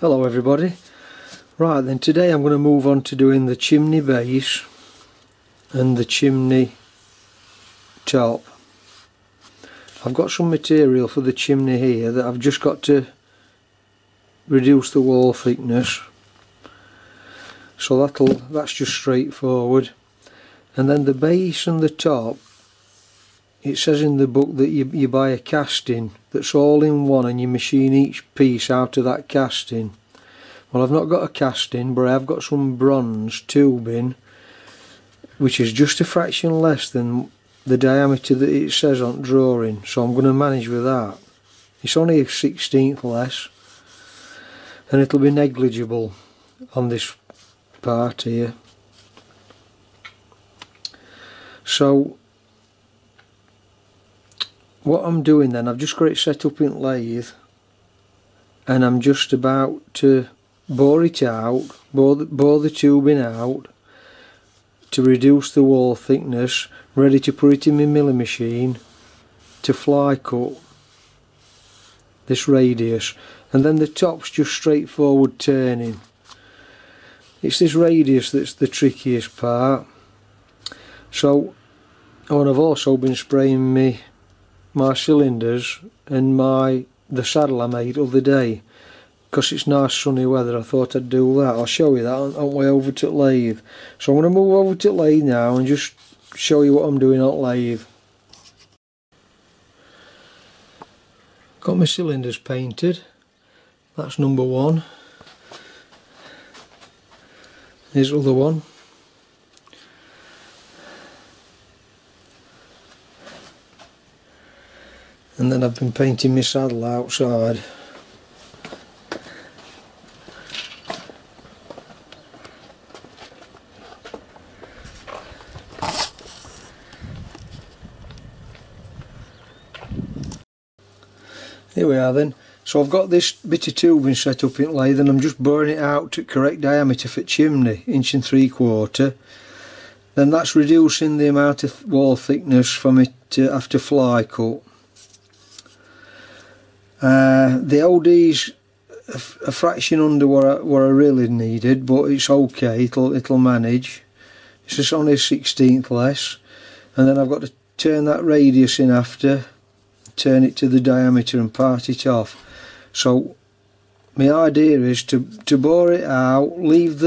Hello everybody. Right then, today I'm going to move on to doing the chimney base and the chimney top. I've got some material for the chimney here that I've just got to reduce the wall thickness, so that's just straightforward. And then the base and the top, it says in the book that you buy a casting that's all in one and you machine each piece out of that casting. Well, I've not got a casting, but I have got some bronze tubing which is just a fraction less than the diameter that it says on drawing, so I'm going to manage with that. It's only a 1/16th less and it'll be negligible on this part here. So what I'm doing then, I've just got it set up in lathe and I'm just about to bore it out, bore the tubing out to reduce the wall thickness, ready to put it in my milling machine to fly cut this radius. And then the top's just straightforward turning. It's this radius that's the trickiest part. So, and I've also been spraying my cylinders and the saddle I made the other day, because it's nice sunny weather. I thought I'd do that. I'll show you that on way over to lathe. So I'm going to move over to lathe now and just show you what I'm doing on lathe. Got my cylinders painted. That's number one. Here's the other one. And then I've been painting my saddle outside. Here we are then. So I've got this bit of tubing set up in lathe and I'm just boring it out to correct diameter for chimney, 1 3/4 inch. Then that's reducing the amount of wall thickness from it after fly cut. The OD's a fraction under what I really needed, but it's okay, it'll manage. It's just only a 1/16th less. And then I've got to turn that radius in after, turn it to the diameter and part it off. So my idea is to bore it out, leave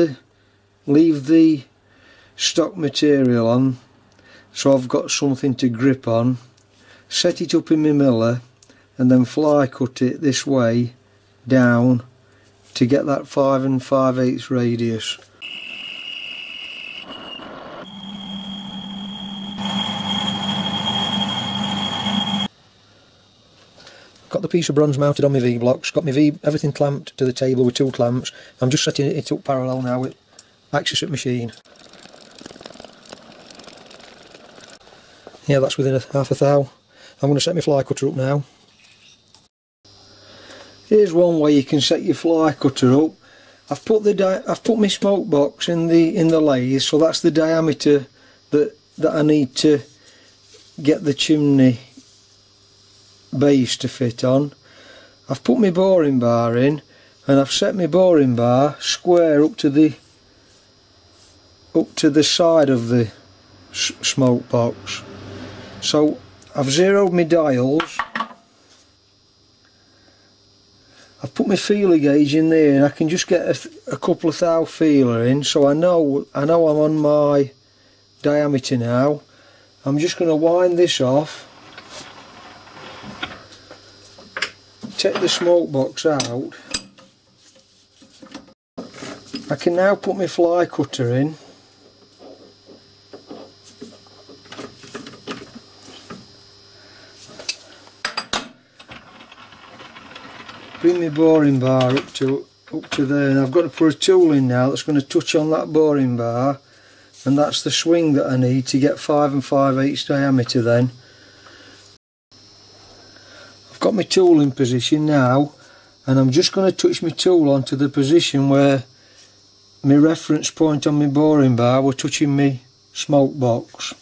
the stock material on so I've got something to grip on, set it up in my miller, and then fly cut it this way down to get that 5 5/8 radius. Got the piece of bronze mounted on my V blocks, got my everything clamped to the table with two clamps. I'm just setting it up parallel now with axis at machine. Yeah, that's within half a thou. I'm going to set my fly cutter up now. Here's one way you can set your fly cutter up. I've put my smoke box in the lathe, so that's the diameter that I need to get the chimney base to fit on. I've put my boring bar in, and I've set my boring bar square up to the side of the smoke box. So I've zeroed my dials. I've put my feeler gauge in there and I can just get a couple of thou feeler in, so I know I'm on my diameter now. I'm just going to wind this off, take the smoke box out. I can now put my fly cutter in. Bring my boring bar up to there, and I've got to put a tool in now that's going to touch on that boring bar, and that's the swing that I need to get 5 5/8 diameter then. I've got my tool in position now, and I'm just going to touch my tool onto the position where my reference point on my boring bar were touching my smoke box.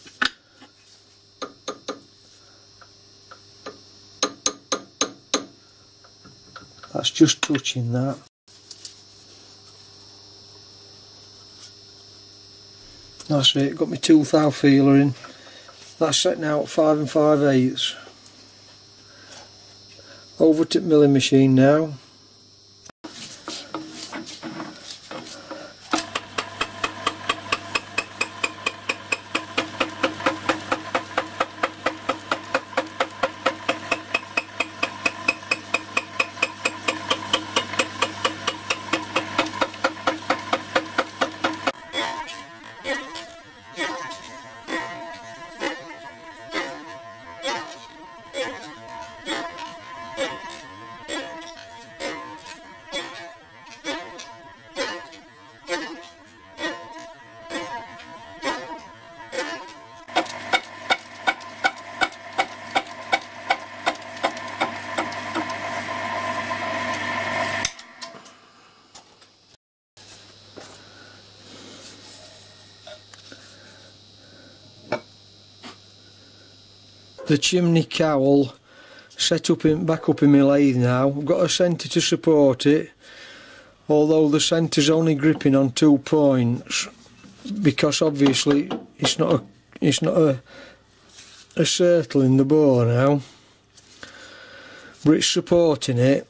That's just touching that. that's it, got my 2 thou feeler in, that's set now at 5 5/8. Over to milling machine now. The chimney cowl set up in, back up in my lathe now. I've got a centre to support it, although the centre's only gripping on 2 points because obviously it's not a circle in the bore now, but it's supporting it.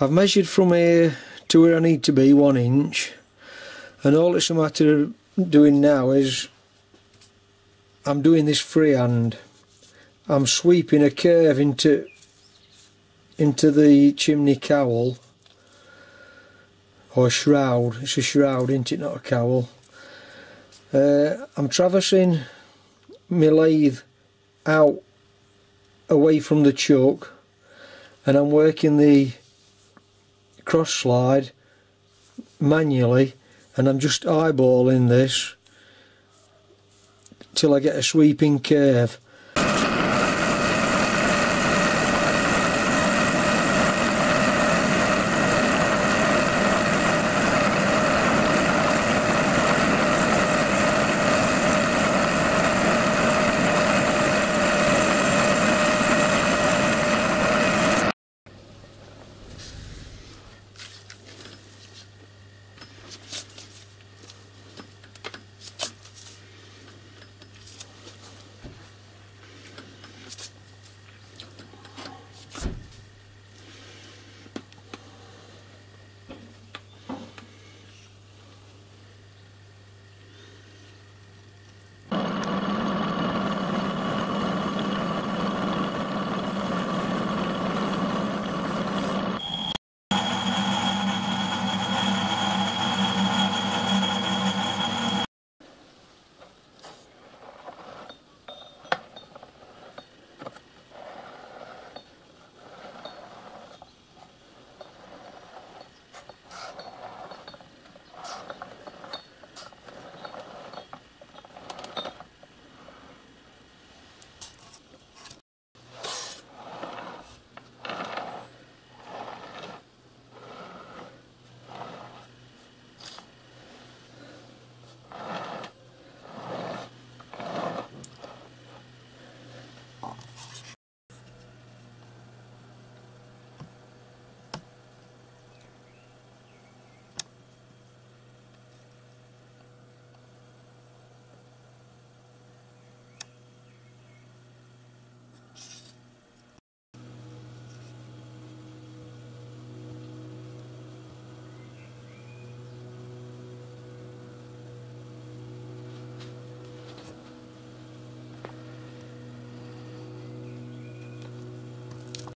I've measured from here to where I need to be 1 inch, and all it's a matter of doing now is I'm doing this freehand. I'm sweeping a curve into the chimney cowl or shroud. It's a shroud, isn't it? Not a cowl. I'm traversing my lathe out away from the chuck, and I'm working the cross slide manually, and I'm just eyeballing this till I get a sweeping curve.